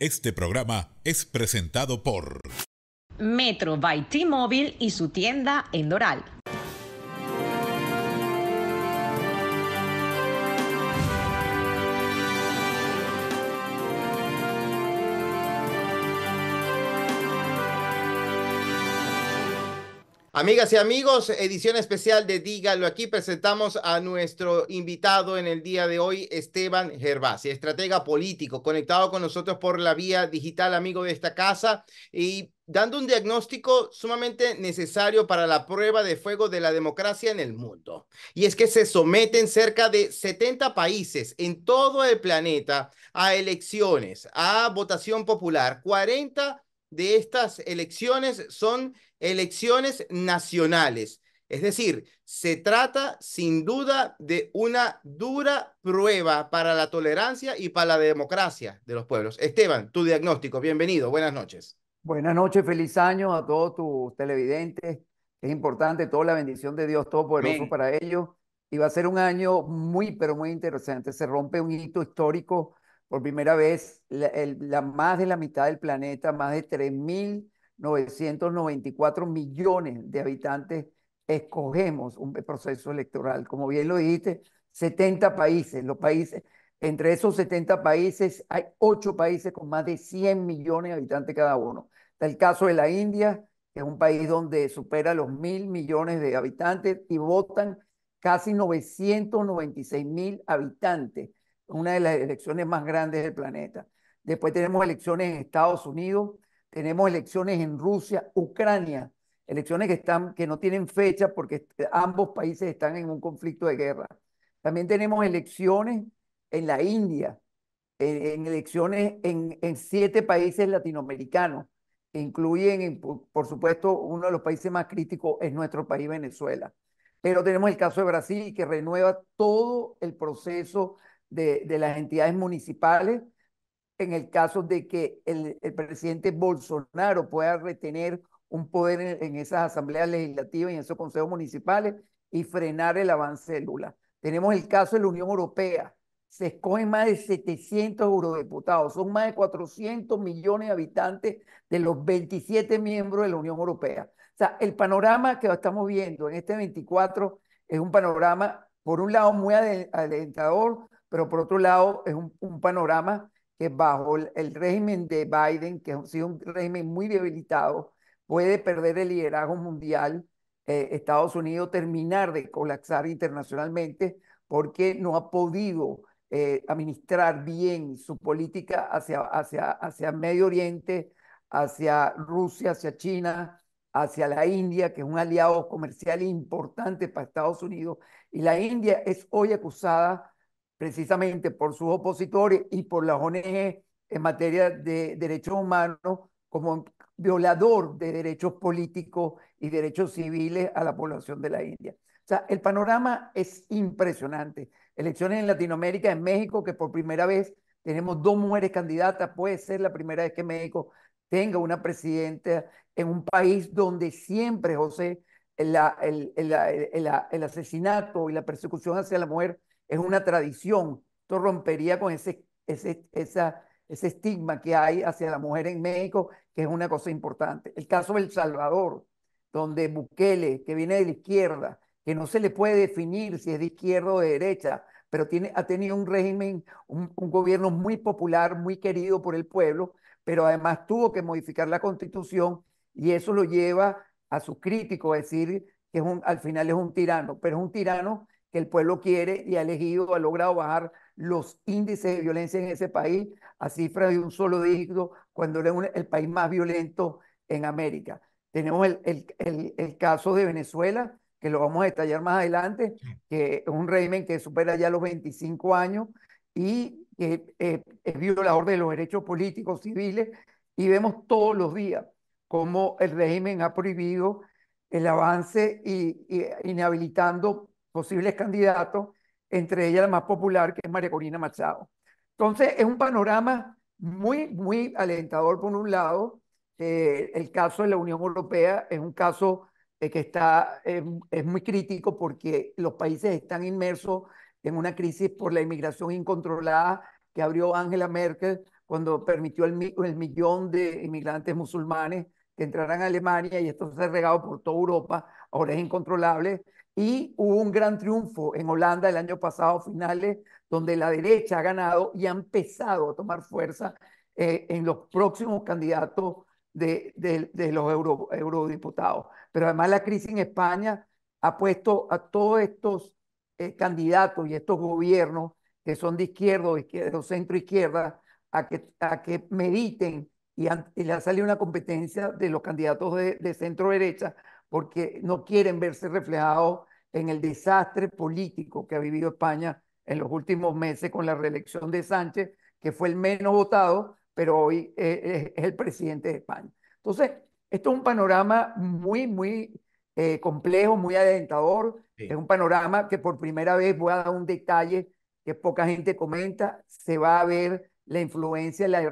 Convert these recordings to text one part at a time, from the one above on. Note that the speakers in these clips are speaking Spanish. Este programa es presentado por Metro by T-Mobile y su tienda en Doral. Amigas y amigos, edición especial de Dígalo. Aquí presentamos a nuestro invitado en el día de hoy, Esteban Gervasi, estratega político, conectado con nosotros por la vía digital, amigo de esta casa, y dando un diagnóstico sumamente necesario para la prueba de fuego de la democracia en el mundo. Y es que se someten cerca de 70 países en todo el planeta a elecciones, a votación popular. 40 de estas elecciones son elecciones nacionales. Es decir, se trata sin duda de una dura prueba para la tolerancia y para la democracia de los pueblos. Esteban, tu diagnóstico, bienvenido, buenas noches. Buenas noches, feliz año a todos tus televidentes. Es importante, toda la bendición de Dios Todopoderoso para ellos. Y va a ser un año muy, pero muy interesante. Se rompe un hito histórico. Por primera vez, más de la mitad del planeta, más de 3.994 millones de habitantes, escogemos un proceso electoral. Como bien lo dijiste, 70 países. Entre esos 70 países hay 8 países con más de 100 millones de habitantes cada uno. Está el caso de la India, que es un país donde supera los 1.000 millones de habitantes y votan casi 996.000 habitantes. Una de las elecciones más grandes del planeta. Después tenemos elecciones en Estados Unidos, tenemos elecciones en Rusia, Ucrania, elecciones que no tienen fecha porque ambos países están en un conflicto de guerra. También tenemos elecciones en la India, elecciones en 7 países latinoamericanos, que incluyen, por supuesto, uno de los países más críticos es nuestro país, Venezuela. Pero tenemos el caso de Brasil, que renueva todo el proceso de las entidades municipales, en el caso de que el presidente Bolsonaro pueda retener un poder en esas asambleas legislativas y en esos consejos municipales y frenar el avance de Lula. Tenemos el caso de la Unión Europea. Se escogen más de 700 eurodiputados. Son más de 400 millones de habitantes de los 27 miembros de la Unión Europea. O sea, el panorama que estamos viendo en este 24 es un panorama, por un lado, muy alentador, pero por otro lado es un panorama que bajo el régimen de Biden, que ha sido un régimen muy debilitado, puede perder el liderazgo mundial, Estados Unidos terminar de colapsar internacionalmente porque no ha podido administrar bien su política hacia Medio Oriente, hacia Rusia, hacia China, hacia la India, que es un aliado comercial importante para Estados Unidos. Y la India es hoy acusada precisamente por sus opositores y por las ONG en materia de derechos humanos, como violador de derechos políticos y derechos civiles a la población de la India. O sea, el panorama es impresionante. Elecciones en Latinoamérica, en México, que por primera vez tenemos 2 mujeres candidatas. Puede ser la primera vez que México tenga una presidenta en un país donde siempre, José, el asesinato y la persecución hacia la mujer es una tradición. Esto rompería con ese estigma que hay hacia la mujer en México, que es una cosa importante. El caso de El Salvador, donde Bukele, que viene de la izquierda, que no se le puede definir si es de izquierda o de derecha, pero ha tenido un régimen, un gobierno muy popular, muy querido por el pueblo, pero además tuvo que modificar la constitución y eso lo lleva a sus críticos a decir que al final es un tirano, pero es un tirano que el pueblo quiere y ha logrado bajar los índices de violencia en ese país a cifras de un solo dígito cuando era el país más violento en América. Tenemos el caso de Venezuela, que lo vamos a detallar más adelante, que es un régimen que supera ya los 25 años y que es violador de los derechos políticos, civiles, y vemos todos los días cómo el régimen ha prohibido el avance y inhabilitando posibles candidatos, entre ellas la más popular, que es María Corina Machado. Entonces, es un panorama muy, muy alentador por un lado. El caso de la Unión Europea es un caso que es muy crítico porque los países están inmersos en una crisis por la inmigración incontrolada que abrió Angela Merkel cuando permitió el millón de inmigrantes musulmanes que entraran a Alemania, y esto se ha regado por toda Europa, ahora es incontrolable. Y hubo un gran triunfo en Holanda el año pasado, finales, donde la derecha ha ganado y ha empezado a tomar fuerza en los próximos candidatos de los eurodiputados. Pero además la crisis en España ha puesto a todos estos candidatos y estos gobiernos que son de izquierda o centro-izquierda a que mediten, y le ha salido una competencia de los candidatos de centro-derecha, porque no quieren verse reflejados en el desastre político que ha vivido España en los últimos meses con la reelección de Sánchez, que fue el menos votado, pero hoy es el presidente de España. Entonces, esto es un panorama muy, muy complejo, muy alentador. Sí. Es un panorama que por primera vez, voy a dar un detalle que poca gente comenta, se va a ver la influencia de la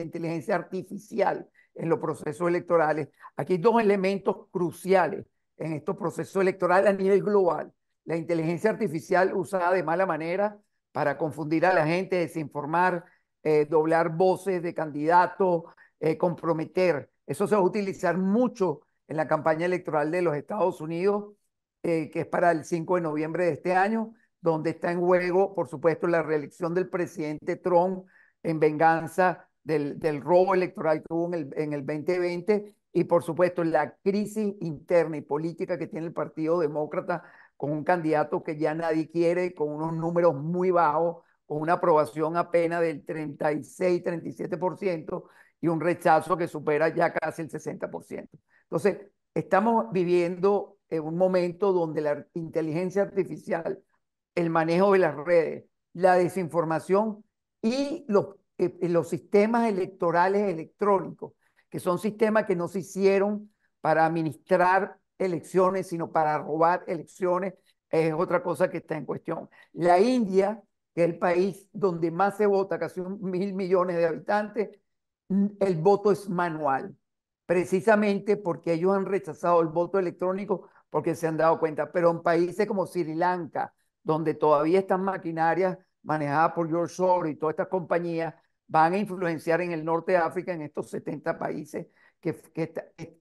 inteligencia artificial en los procesos electorales. Aquí hay dos elementos cruciales en estos procesos electorales a nivel global. La inteligencia artificial usada de mala manera para confundir a la gente, desinformar, doblar voces de candidatos, comprometer. Eso se va a utilizar mucho en la campaña electoral de los Estados Unidos, que es para el 5 de noviembre de este año, donde está en juego, por supuesto, la reelección del presidente Trump en venganza del robo electoral que hubo en el 2020, y por supuesto la crisis interna y política que tiene el Partido Demócrata, con un candidato que ya nadie quiere, con unos números muy bajos, con una aprobación apenas del 36-37% y un rechazo que supera ya casi el 60%. Entonces, estamos viviendo en un momento donde la inteligencia artificial, el manejo de las redes, la desinformación y los sistemas electorales electrónicos, que son sistemas que no se hicieron para administrar elecciones, sino para robar elecciones, es otra cosa que está en cuestión. La India, que es el país donde más se vota, casi 1.000 millones de habitantes, el voto es manual, precisamente porque ellos han rechazado el voto electrónico porque se han dado cuenta. Pero en países como Sri Lanka, donde todavía están maquinarias manejadas por George Soros y todas estas compañías, van a influenciar en el norte de África, en estos 70 países que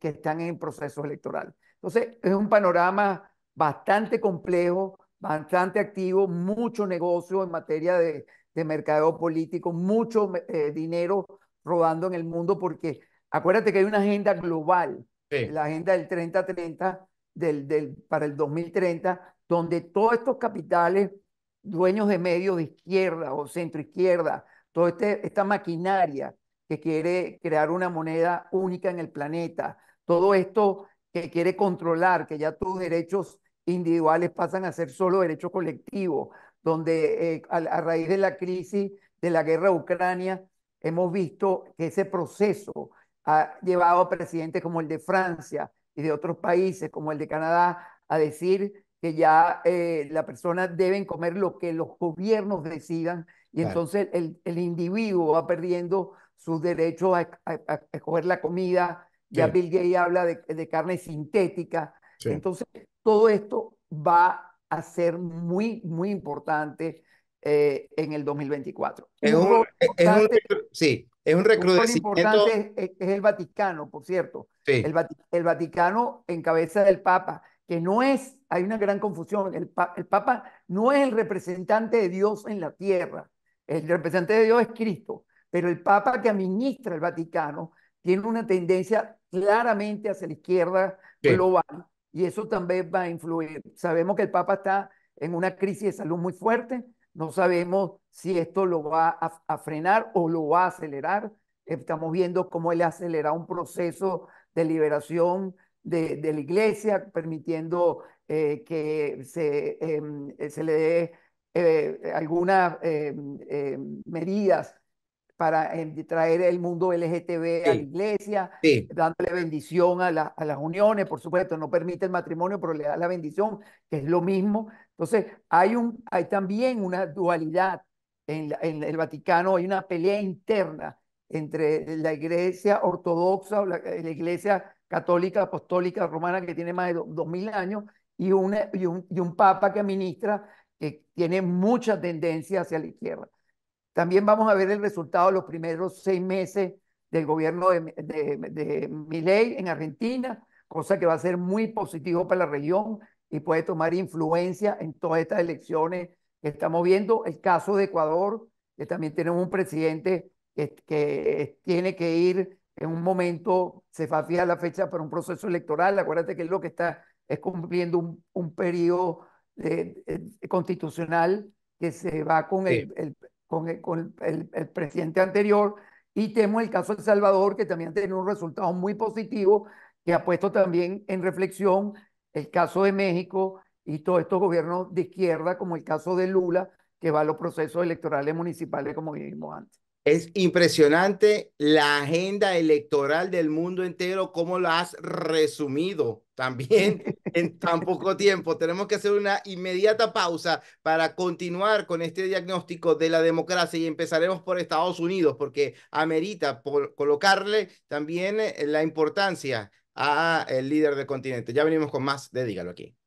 están en proceso electoral. Entonces, es un panorama bastante complejo, bastante activo, mucho negocio en materia de mercadeo político, mucho dinero rodando en el mundo, porque acuérdate que hay una agenda global, sí, la agenda del 30-30 para el 2030, donde todos estos capitales, dueños de medios de izquierda o centro-izquierda, toda esta maquinaria que quiere crear una moneda única en el planeta, todo esto que quiere controlar, que ya tus derechos individuales pasan a ser solo derechos colectivos, donde a raíz de la crisis de la guerra de Ucrania, hemos visto que ese proceso ha llevado a presidentes como el de Francia y de otros países como el de Canadá a decir que ya las personas deben comer lo que los gobiernos decidan, y claro, entonces el individuo va perdiendo sus derechos a escoger la comida, ya sí. Bill Gates habla de carne sintética, sí. Entonces todo esto va a ser muy, muy importante en el 2024. Es un recrudecimiento. Lo importante es el Vaticano, por cierto. Sí. El Vaticano en cabeza del Papa, que no es, hay una gran confusión, el Papa no es el representante de Dios en la tierra, el representante de Dios es Cristo, pero el Papa que administra el Vaticano tiene una tendencia claramente hacia la izquierda global, sí, y eso también va a influir. Sabemos que el Papa está en una crisis de salud muy fuerte, no sabemos si esto lo va a frenar o lo va a acelerar. Estamos viendo cómo él ha acelerado un proceso de liberación de la iglesia, permitiendo que se le dé algunas medidas para traer el mundo LGTB, sí, a la iglesia, sí, dándole bendición a las uniones. Por supuesto, no permite el matrimonio, pero le da la bendición, que es lo mismo. Entonces, hay también una dualidad en el Vaticano, hay una pelea interna entre la iglesia ortodoxa o la iglesia católica, apostólica, romana, que tiene más de 2.000 años, y un papa que administra, que tiene mucha tendencia hacia la izquierda. También vamos a ver el resultado de los primeros 6 meses del gobierno de Milei en Argentina, cosa que va a ser muy positivo para la región y puede tomar influencia en todas estas elecciones que estamos viendo. El caso de Ecuador, que también tenemos un presidente que tiene que ir en un momento, se va a fijar la fecha para un proceso electoral. Acuérdate que es lo que está es cumpliendo un periodo constitucional que se va con, sí, el presidente anterior. Y tenemos el caso de El Salvador, que también ha tenido un resultado muy positivo, que ha puesto también en reflexión el caso de México y todos estos gobiernos de izquierda, como el caso de Lula, que va a los procesos electorales municipales como vivimos antes. Es impresionante la agenda electoral del mundo entero, cómo la has resumido también en tan poco tiempo. Tenemos que hacer una inmediata pausa para continuar con este diagnóstico de la democracia y empezaremos por Estados Unidos, porque amerita por colocarle también la importancia al líder del continente. Ya venimos con más de Dígalo aquí.